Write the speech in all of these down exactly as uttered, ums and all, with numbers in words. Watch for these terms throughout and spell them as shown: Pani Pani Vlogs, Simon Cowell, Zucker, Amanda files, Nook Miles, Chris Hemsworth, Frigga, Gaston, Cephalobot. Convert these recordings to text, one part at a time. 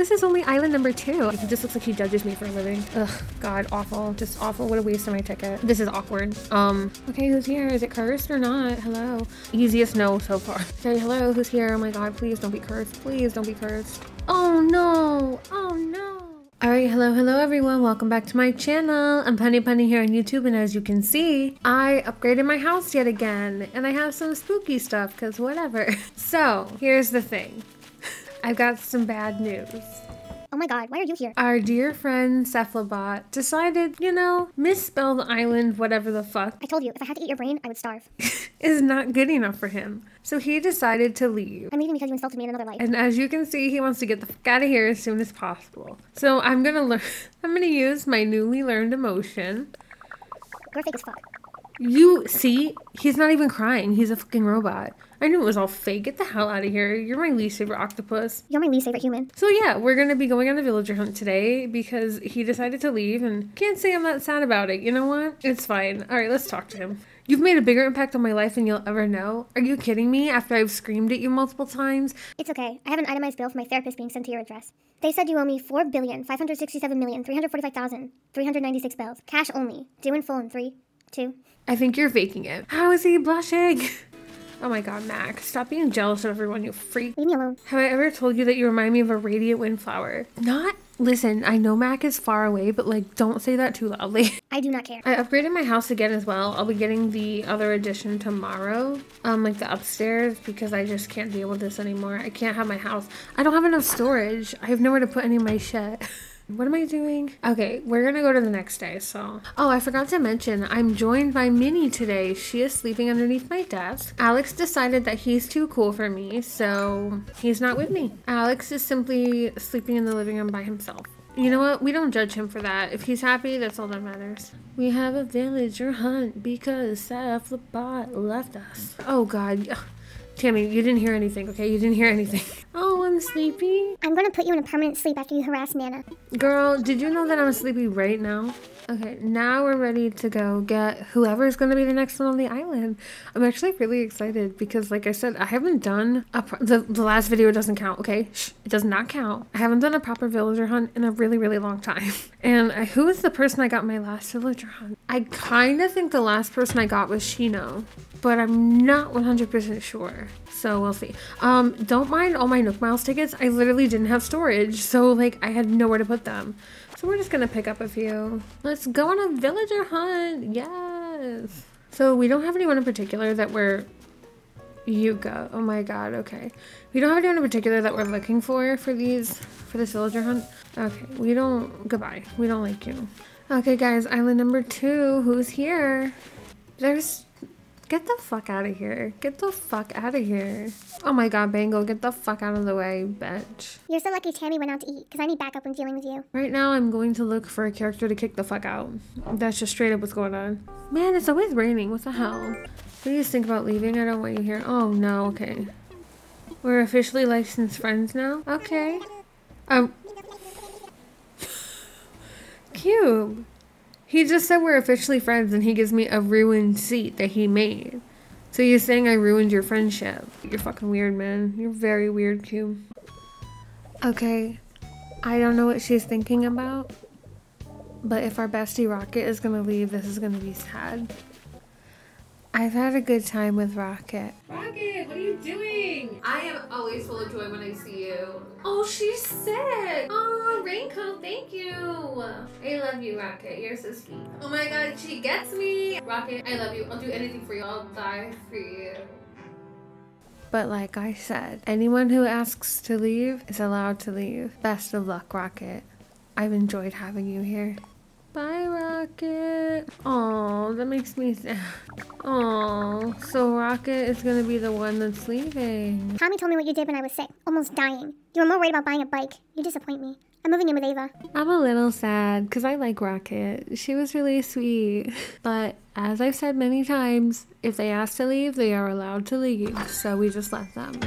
This is only island number two. It just looks like she judges me for a living. Ugh, God, awful. Just awful. What a waste of my ticket. This is awkward. Um, okay, who's here? Is it cursed or not? Hello. Easiest no so far. Say hello, who's here? Oh my God, please don't be cursed. Please don't be cursed. Oh no, oh no. All right, hello, hello everyone. Welcome back to my channel. I'm Pani Pani here on YouTube, and as you can see, I upgraded my house yet again, and I have some spooky stuff, because whatever. So, here's the thing. I've got some bad news. Oh my God, why are you here? Our dear friend Cephalobot decided, you know, misspell the island, whatever the fuck. I told you, if I had to eat your brain, I would starve. Is not good enough for him. So he decided to leave. I'm leaving because you insulted me in another life. And as you can see, he wants to get the fuck out of here as soon as possible. So I'm gonna learn. I'm gonna use my newly learned emotion. You're fake as fuck. You see, he's not even crying. He's a fucking robot. I knew it was all fake. Get the hell out of here. You're my least favorite octopus. You're my least favorite human. So yeah, we're gonna be going on a villager hunt today because he decided to leave, and can't say I'm not sad about it. You know what? It's fine. All right, let's talk to him. You've made a bigger impact on my life than you'll ever know. Are you kidding me? After I've screamed at you multiple times? It's okay. I have an itemized bill for my therapist being sent to your address. They said you owe me four billion five hundred sixty-seven million three hundred forty-five thousand three hundred ninety-six bills. Cash only. Due in full in three. Two. I think you're faking it. How is he blushing? Oh my God, Max, stop being jealous of everyone, you freak. Leave me alone. Have I ever told you that you remind me of a radiant windflower? Not, listen, I know Mac is far away, but like, don't say that too loudly. I do not care. I upgraded my house again as well. I'll be getting the other addition tomorrow, um, like the upstairs, because I just can't deal with this anymore. I can't have my house. I don't have enough storage. I have nowhere to put any of my shit. What am I doing? Okay, we're gonna go to the next day, so. Oh, I forgot to mention, I'm joined by Minnie today. She is sleeping underneath my desk. Alex decided that he's too cool for me, so he's not with me. Alex is simply sleeping in the living room by himself. You know what? We don't judge him for that. If he's happy, that's all that matters. We have a villager hunt because Cephalobot left us. Oh God. Tammy, you didn't hear anything, okay? You didn't hear anything. Oh, I'm sleepy. I'm gonna put you in a permanent sleep after you harass Nana. Girl, did you know that I'm sleepy right now? Okay, now we're ready to go get whoever's gonna be the next one on the island. I'm actually really excited because, like I said, I haven't done a pro the, the last video doesn't count, okay? Shh, it does not count. I haven't done a proper villager hunt in a really, really long time. And I, who is the person I got my last villager hunt? I kind of think the last person I got was Shino, but I'm not one hundred percent sure. So we'll see. Um, don't mind all my Nook Miles tickets. I literally didn't have storage, so like I had nowhere to put them. So we're just gonna pick up a few. Let's go on a villager hunt, yes. So we don't have anyone in particular that we're, Yuka, oh my God, okay. We don't have anyone in particular that we're looking for for these, for this villager hunt. Okay, we don't, goodbye, we don't like you. Okay guys, island number two, who's here? There's, get the fuck out of here. Get the fuck out of here. Oh my God, Bangle, get the fuck out of the way, bitch. You're so lucky Tammy went out to eat, because I need backup when dealing with you. Right now, I'm going to look for a character to kick the fuck out. That's just straight up what's going on. Man, it's always raining. What the hell? Please think about leaving. I don't want you here. Oh no, okay. We're officially licensed friends now? Okay. Um. Cube. He just said we're officially friends and he gives me a ruined seat that he made. So you're saying I ruined your friendship. You're fucking weird, man. You're very weird, Q. Okay, I don't know what she's thinking about, but if our bestie Rocket is gonna leave, this is gonna be sad. I've had a good time with Rocket. Rocket, what are you doing? I am always full of joy when I see you. Oh, she's sick. Oh, raincoat, thank you. I love you, Rocket. You're so sweet. Oh my God, she gets me. Rocket, I love you. I'll do anything for you. I'll die for you. But like I said, anyone who asks to leave is allowed to leave. Best of luck, Rocket. I've enjoyed having you here. Bye, Rocket. Oh, that makes me sad. Oh, so Rocket is gonna be the one that's leaving. Tommy told me what you did when I was sick, almost dying. You were more worried about buying a bike. You disappoint me. I'm moving in with Ava. I'm a little sad because I like Rocket. She was really sweet. But as I've said many times, if they ask to leave, they are allowed to leave. So we just let them.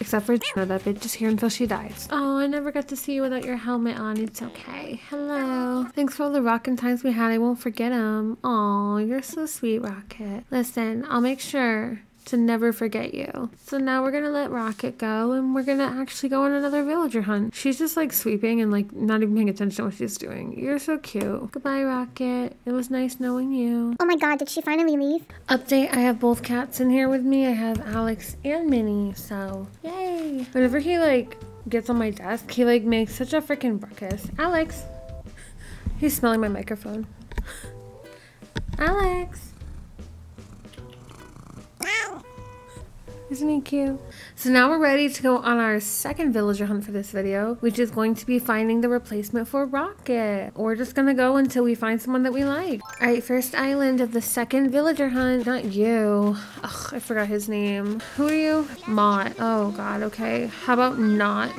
Except for no, that bitch is here until she dies. Oh, I never got to see you without your helmet on. It's okay. Hello. Thanks for all the rockin' times we had. I won't forget them. Oh, you're so sweet, Rocket. Listen, I'll make sure to never forget you. So now we're gonna let Rocket go and we're gonna actually go on another villager hunt. She's just like sweeping and like not even paying attention to what she's doing. You're so cute. Goodbye, Rocket. It was nice knowing you. Oh my god, did she finally leave? Update, I have both cats in here with me. I have Alex and Minnie, so yay. Whenever he like gets on my desk, he like makes such a freaking ruckus. Alex. He's smelling my microphone. Alex. Isn't he cute? So now we're ready to go on our second villager hunt for this video, which is going to be finding the replacement for Rocket. We're just gonna go until we find someone that we like. All right, first island of the second villager hunt. Not you. Ugh, I forgot his name. Who are you? Mott. Oh god, okay. How about not?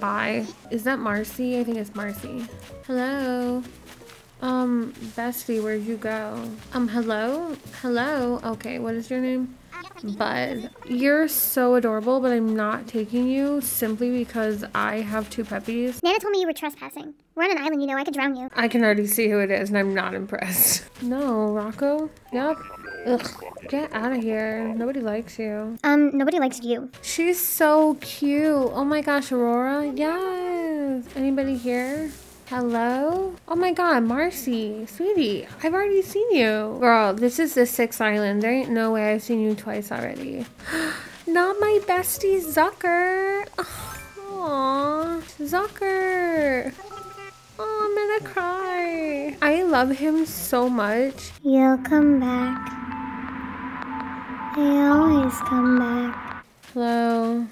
Bye. Is that Marcy? I think it's Marcy. Hello? Um, bestie, where'd you go? Um, hello? Hello? Okay, what is your name? Bud, you're so adorable, but I'm not taking you simply because I have two puppies. Nana told me you were trespassing. We're on an island, you know, I could drown you. I can already see who it is, and I'm not impressed. No, Rocco? Yep. Ugh, get out of here. Nobody likes you. Um, nobody likes you. She's so cute. Oh my gosh, Aurora? Yes. Anybody here? Hello? Oh my god, Marcy, sweetie, I've already seen you. Girl, this is the sixth island. There ain't no way I've seen you twice already. Not my bestie, Zucker. Aww, Zucker. Oh, I'm gonna cry. I love him so much. You'll come back. I always come back. Hello?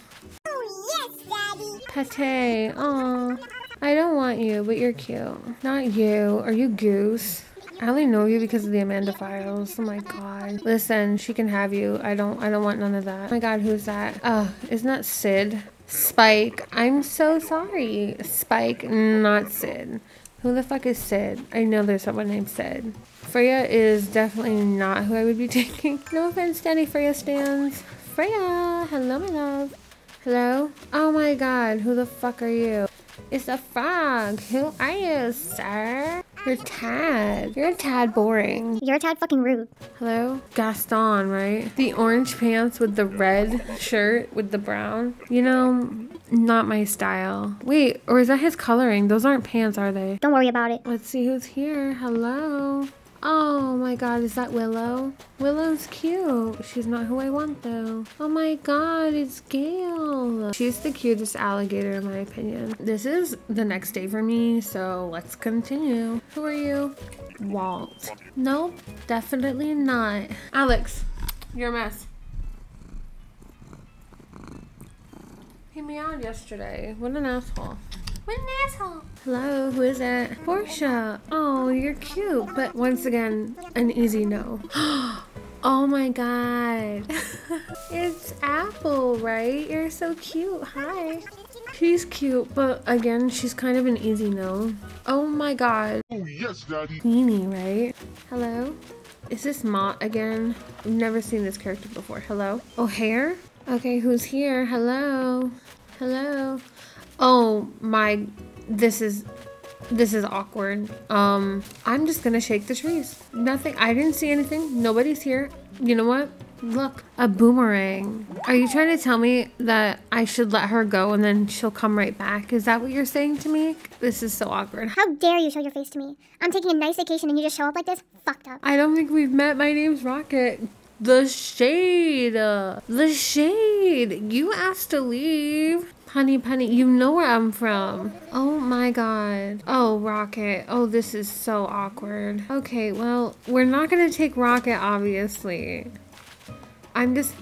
Oh, yes, Daddy. Pate, aww. I don't want you, but you're cute. Not you. Are you Goose? I only know you because of the Amanda files. Oh my god. Listen, she can have you. I don't I don't want none of that. Oh my god, who's that? Oh, isn't that Sid? Spike. I'm so sorry. Spike, not Sid. Who the fuck is Sid? I know there's someone named Sid. Freya is definitely not who I would be taking. No offense to any Freya stans. Freya! Hello, my love. Hello? Oh my god, who the fuck are you? It's a frog. Who are you, sir? You're Tad. You're a tad boring. You're a tad fucking rude. Hello? Gaston, right? The orange pants with the red shirt with the brown. You know, not my style. Wait, or is that his coloring? Those aren't pants, are they? Don't worry about it. Let's see who's here. Hello? Oh my god, is that Willow? Willow's cute. She's not who I want though. Oh my god, it's Gale. She's the cutest alligator in my opinion. This is the next day for me, so let's continue. Who are you? Walt. Nope, definitely not. Alex, you're a mess. He meowed yesterday. What an asshole. What an asshole. Hello, who is it? Portia. Oh, you're cute. But once again, an easy no. Oh my god. It's Apple, right? You're so cute. Hi. She's cute, but again, she's kind of an easy no. Oh my god. Oh yes, Daddy. Queenie, right? Hello? Is this Mott again? I've never seen this character before. Hello? O'Hare? Okay, who's here? Hello? Hello? Oh my, this is, this is awkward. Um, I'm just gonna shake the trees. Nothing, I didn't see anything. Nobody's here. You know what? Look, a boomerang. Are you trying to tell me that I should let her go and then she'll come right back? Is that what you're saying to me? This is so awkward. How dare you show your face to me? I'm taking a nice vacation and you just show up like this? Fucked up. I don't think we've met. My name's Rocket. The shade. The shade. You asked to leave. Honey, Penny, you know where I'm from. Oh my god. Oh, Rocket. Oh, this is so awkward. Okay, well, we're not gonna take Rocket, obviously. I'm just...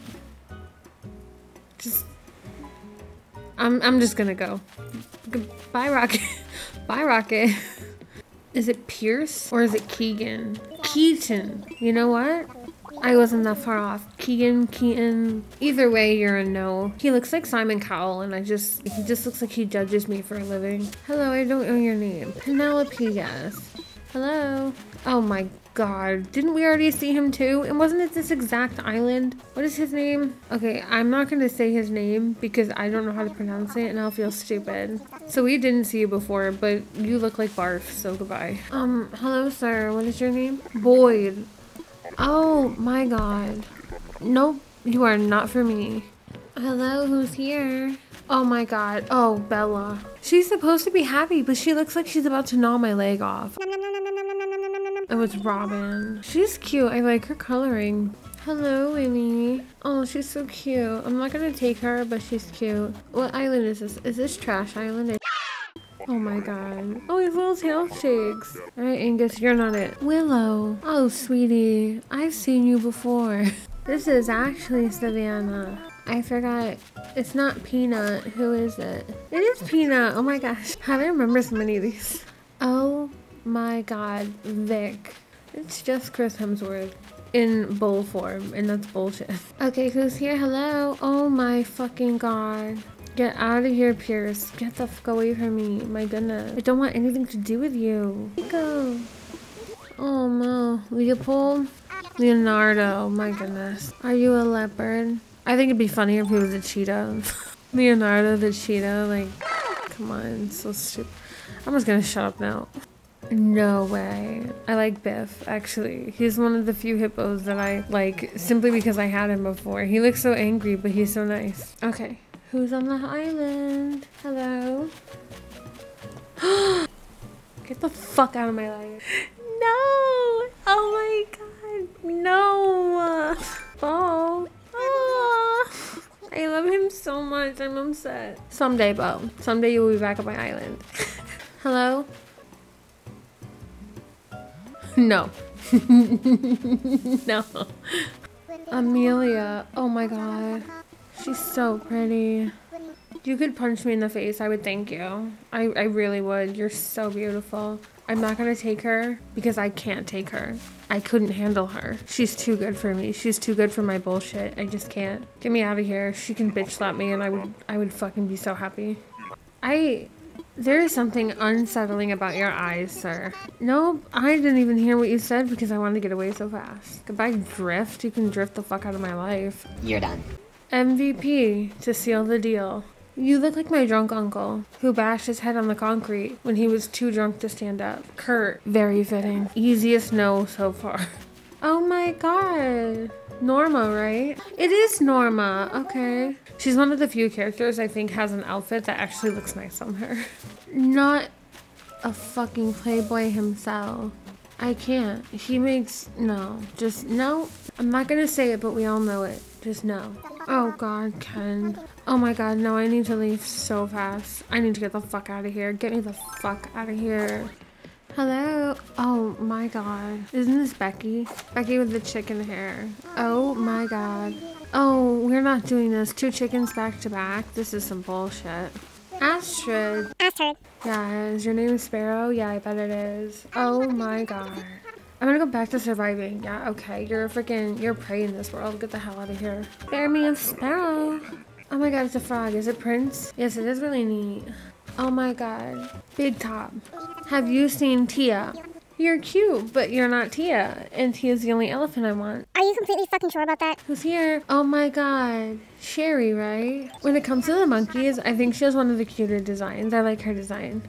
Just... I'm, I'm just gonna go. Goodbye, Rocket. Bye, Rocket. Is it Pierce or is it Keegan? Keaton. You know what? I wasn't that far off. Keegan, Keaton, either way, you're a no. He looks like Simon Cowell, and I just, he just looks like he judges me for a living. Hello, I don't know your name. Penelope, yes. Hello. Oh my god, didn't we already see him too? And wasn't it this exact island? What is his name? Okay, I'm not gonna say his name because I don't know how to pronounce it and I'll feel stupid. So we didn't see you before, but you look like barf, so goodbye. Um, hello, sir, what is your name? Boyd. Oh my god. Nope, You are not for me. Hello, who's here? Oh my god. Oh, Bella. She's supposed to be happy, but she looks like she's about to gnaw my leg off. It was Robin. She's cute. I like her coloring. Hello, Winnie. Oh, she's so cute. I'm not gonna take her, but she's cute. What island is this? Is this Trash Island? Oh my god. Oh, his little tail shakes. Alright, Angus, you're not it. Willow. Oh, sweetie. I've seen you before. This is actually Savannah. I forgot. It's not Peanut. Who is it? It is Peanut. Oh my gosh. How do I remember so many of these? Oh my god. Vic. It's just Chris Hemsworth. In bull form. And that's bullshit. Okay, who's here? Hello. Oh my fucking god. Get out of here, Pierce. Get the fuck away from me. My goodness. I don't want anything to do with you. Nico. Oh no. Leopold? Leonardo. My goodness. Are you a leopard? I think it'd be funnier if he was a cheetah. Leonardo the cheetah. Like, come on. So stupid. I'm just gonna shut up now. No way. I like Biff, actually. He's one of the few hippos that I like simply because I had him before. He looks so angry, but he's so nice. Okay. Who's on the island? Hello. Get the fuck out of my life. No. Oh my god. No. Bo. Oh. I love him so much. I'm upset. Someday, Bo. Someday you will be back on my island. Hello? No. No. Amelia. Oh my god. She's so pretty. You could punch me in the face. I would thank you. I, I really would. You're so beautiful. I'm not gonna take her because I can't take her. I couldn't handle her. She's too good for me. She's too good for my bullshit. I just can't. Get me out of here. She can bitch slap me and I would I would fucking be so happy. I... There is something unsettling about your eyes, sir. Nope, I didn't even hear what you said because I wanted to get away so fast. Goodbye, Drift. You can drift the fuck out of my life. You're done. M V P to seal the deal. You look like my drunk uncle who bashed his head on the concrete when he was too drunk to stand up. Kurt, very fitting. Easiest no so far. Oh my god. Norma, right? It is Norma. Okay. She's one of the few characters I think has an outfit that actually looks nice on her. Not a fucking playboy himself. I can't. He makes... No. Just no. I'm not gonna say it, but we all know it. Just no. Oh god, Ken. Oh my god, no, I need to leave so fast. I need to get the fuck out of here. Get me the fuck out of here. Hello? Oh my god. Isn't this Becky? Becky with the chicken hair. Oh my god. Oh, we're not doing this. Two chickens back to back. This is some bullshit. Astrid. Astrid. Yeah, is your name Sparrow? Yeah, I bet it is. Oh my god. I'm gonna go back to surviving. Yeah, okay. You're a freaking, you're prey in this world. Get the hell out of here. Spare me a sparrow. Oh my god, it's a frog. Is it Prince? Yes, it is really neat. Oh my god. Big Top. Have you seen Tia? You're cute, but you're not Tia. And Tia's the only elephant I want. Are you completely fucking sure about that? Who's here? Oh my god. Sherry, right? When it comes to the monkeys, I think she has one of the cuter designs. I like her design.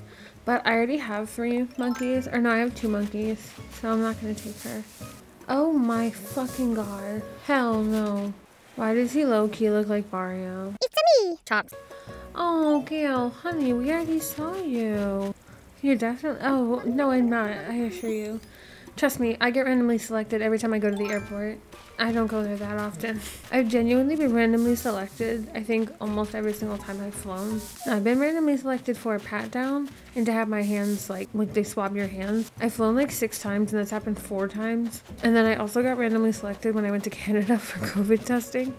But I already have three monkeys. Or no, I have two monkeys. So I'm not gonna take her. Oh my fucking god. Hell no. Why does he low-key look like Mario? It's me! Chops. Oh, Gail, honey, we already saw you. You're definitely- oh, no I'm not, I assure you. Trust me, I get randomly selected every time I go to the airport. I don't go there that often. I've genuinely been randomly selected, I think almost every single time I've flown. I've been randomly selected for a pat-down, and to have my hands, like, like they swab your hands. I've flown like six times, and that's happened four times. And then I also got randomly selected when I went to Canada for COVID testing.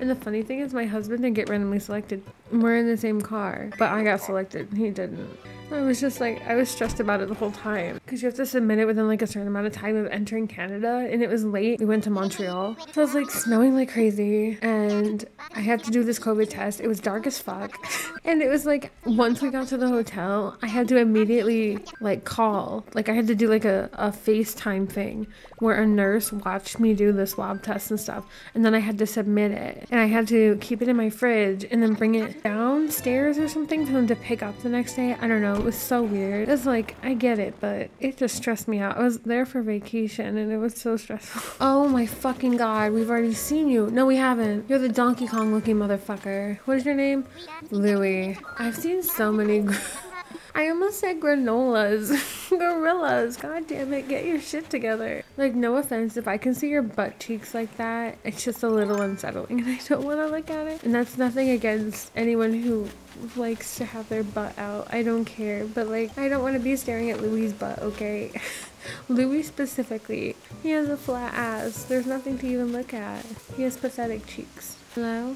And the funny thing is my husband didn't get randomly selected. We're in the same car, but I got selected. He didn't. I was just like, I was stressed about it the whole time. Because you have to submit it within like a certain amount of time of entering Canada. And it was late. We went to Montreal. So it was like snowing like crazy. And I had to do this COVID test. It was dark as fuck. And it was like, once we got to the hotel, I had to immediately like call. Like I had to do like a, a FaceTime thing where a nurse watched me do the swab test and stuff, and then I had to submit it, and I had to keep it in my fridge and then bring it downstairs or something for them to pick up the next day. I don't know, it was so weird. It's like, I get it, but it just stressed me out. I was there for vacation and it was so stressful. Oh my fucking god, we've already seen you. No, we haven't. You're the Donkey Kong looking motherfucker. What is your name? Louie. I've seen so many I almost said granolas. Gorillas. God damn it. Get your shit together. Like, no offense, if I can see your butt cheeks like that, it's just a little unsettling and I don't want to look at it. And that's nothing against anyone who likes to have their butt out. I don't care. But, like, I don't want to be staring at Louie's butt, okay? Louie specifically. He has a flat ass. There's nothing to even look at. He has pathetic cheeks. Hello?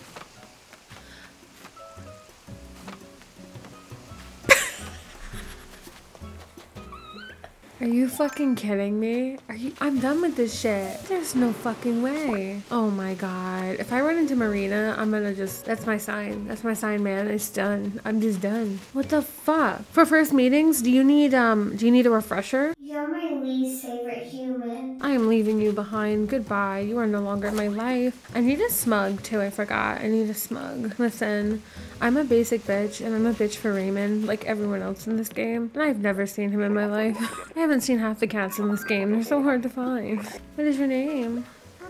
Are you fucking kidding me? Are you- I'm done with this shit. There's no fucking way. Oh my god. If I run into Marina, I'm gonna just- That's my sign. That's my sign, man. It's done. I'm just done. What the fuck? For first meetings, do you need, um, do you need a refresher? You're my least favorite human. I am leaving you behind. Goodbye. You are no longer in my life. I need a smug, too. I forgot. I need a smug. Listen, I'm a basic bitch, and I'm a bitch for Raymond, like everyone else in this game. And I've never seen him in my life. I haven't seen half the cats in this game. They're so hard to find. What is your name?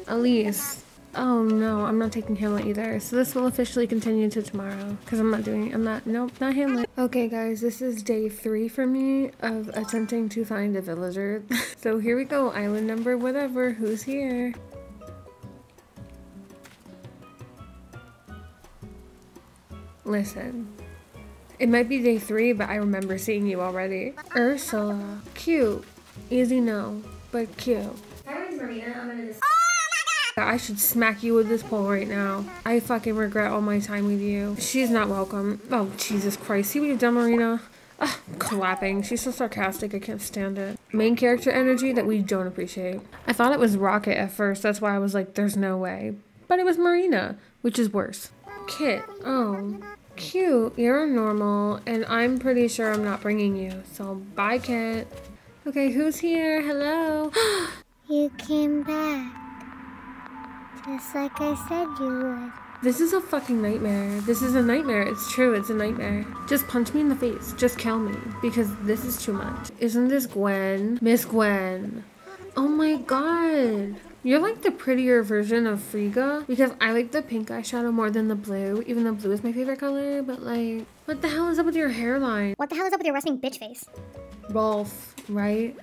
Elise. Oh no, I'm not taking Hamlet either. So this will officially continue to tomorrow because I'm not doing, I'm not, nope, not Hamlet. Okay guys, this is day three for me of attempting to find a villager. So here we go, island number whatever, who's here? Listen. It might be day three, but I remember seeing you already. Ursula. Cute. Easy no, but cute. If I was Marina, I'm gonna just- Oh my god! I should smack you with this pole right now. I fucking regret all my time with you. She's not welcome. Oh, Jesus Christ. See what you've done, Marina? Ugh, clapping. She's so sarcastic. I can't stand it. Main character energy that we don't appreciate. I thought it was Rocket at first. That's why I was like, there's no way. But it was Marina, which is worse. Kit. Oh. Cute, you're normal, and I'm pretty sure I'm not bringing you, so bye, Kit. Okay, who's here? Hello. You came back, just like I said you would. This is a fucking nightmare. This is a nightmare. It's true, it's a nightmare. Just punch me in the face. Just kill me, because this is too much. Isn't this Gwen? Miss Gwen. Oh my god. You're like the prettier version of Frigga because I like the pink eyeshadow more than the blue, even though blue is my favorite color, but like, what the hell is up with your hairline? What the hell is up with your resting bitch face? Rolf, right?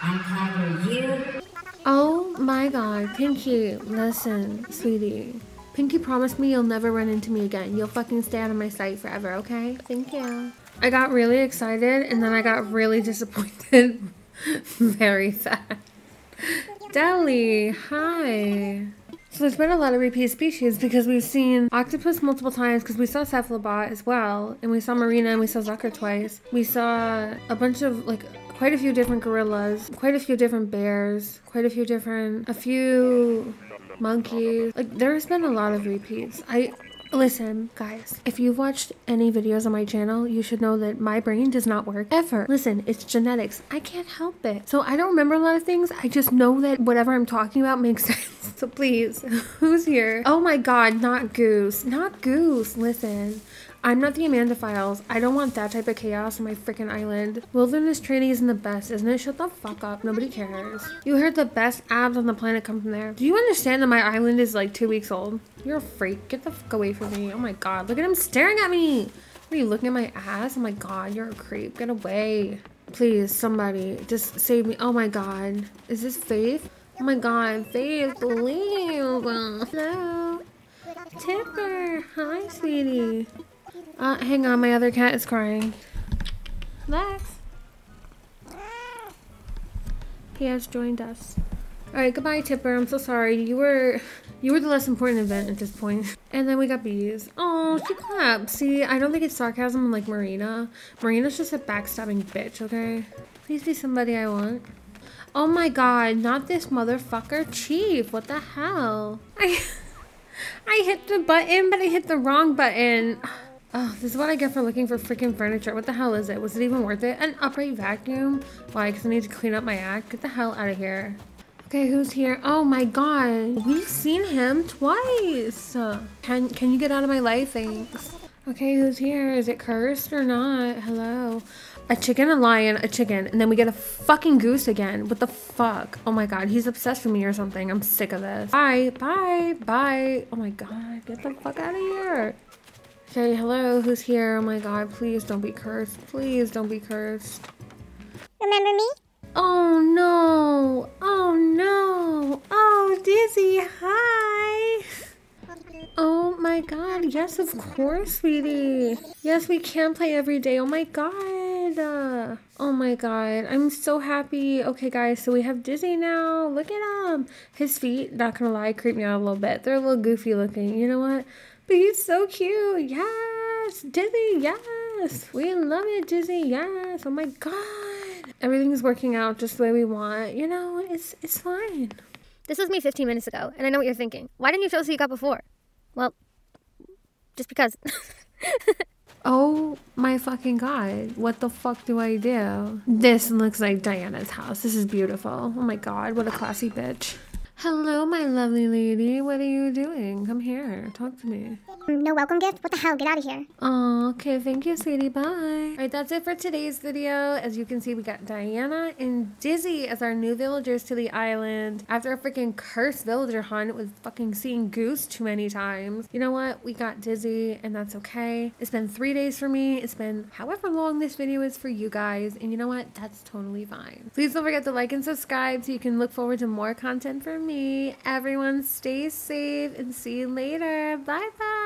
I'm tired of you. Oh my god, Pinky, listen, sweetie. Pinky promised me you'll never run into me again. You'll fucking stay out of my sight forever, okay? Thank you. I got really excited and then I got really disappointed very fast. Deli, hi. So there's been a lot of repeat species because we've seen octopus multiple times because we saw Cephalobot as well, and we saw Marina, and we saw Zucker twice. We saw a bunch of, like, quite a few different gorillas, quite a few different bears, quite a few different, a few monkeys. Like, there's been a lot of repeats. I... Listen, guys, if you've watched any videos on my channel, you should know that my brain does not work ever. Listen, it's genetics. I can't help it. So I don't remember a lot of things. I just know that whatever I'm talking about makes sense. So please, who's here? Oh my god, not Goose. Not Goose. Listen, I'm not the Amanda Files. I don't want that type of chaos on my freaking island. Wilderness training isn't the best, isn't it? Shut the fuck up. Nobody cares. You heard the best abs on the planet come from there. Do you understand that my island is like two weeks old? You're a freak. Get the fuck away from me. Oh my god. Look at him staring at me. What are you looking at my ass? Oh my god. You're a creep. Get away. Please, somebody. Just save me. Oh my god. Is this Faith? Oh my god. Faith, leave. Hello. Tipper. Hi, sweetie. Uh, hang on, my other cat is crying. Lex! He has joined us. Alright, goodbye, Tipper. I'm so sorry. You were you were the less important event at this point. And then we got bees. Oh, she clapped. See, I don't think it's sarcasm like Marina. Marina's just a backstabbing bitch, okay? Please be somebody I want. Oh my god, not this motherfucker Chief. What the hell? I, I hit the button, but I hit the wrong button. Oh, this is what I get for looking for freaking furniture. What the hell is it? Was it even worth it? An upright vacuum? Why? Because I need to clean up my act? Get the hell out of here. Okay, who's here? Oh my god, we've seen him twice. Can can you get out of my life? Thanks. Okay, who's here? Is it cursed or not? Hello. A chicken, a lion, a chicken, and then we get a fucking goose again. What the fuck? Oh my god, he's obsessed with me or something. I'm sick of this. Bye, bye, bye. Oh my god, get the fuck out of here. Okay, hello, who's here? Oh my god, please don't be cursed. Please don't be cursed. Remember me? Oh no, oh no. Oh, Dizzy, hi. Oh my god, yes, of course, sweetie. Yes, we can play every day. Oh my god. Uh, oh my god, I'm so happy. Okay, guys, so we have Dizzy now. Look at him. His feet, not gonna lie, creep me out a little bit. They're a little goofy looking, you know what? But he's so cute. Yes, Dizzy, yes. We love it, Dizzy, yes. Oh my god. Everything's working out just the way we want. You know, it's, it's fine. This was me fifteen minutes ago, and I know what you're thinking. Why didn't you show us who you got before? Well, just because. Oh my fucking god. What the fuck do I do? This looks like Diana's house. This is beautiful. Oh my god, what a classy bitch. Hello, my lovely lady. What are you doing? Come here. Talk to me. No welcome gift? What the hell? Get out of here. Oh, okay. Thank you, sweetie. Bye. All right, that's it for today's video. As you can see, we got Diana and Dizzy as our new villagers to the island. After a freaking cursed villager hunt with fucking seeing Goose too many times. You know what? We got Dizzy, and that's okay. It's been three days for me. It's been however long this video is for you guys. And you know what? That's totally fine. Please don't forget to like and subscribe so you can look forward to more content from me. Everyone stay safe and see you later. Bye bye.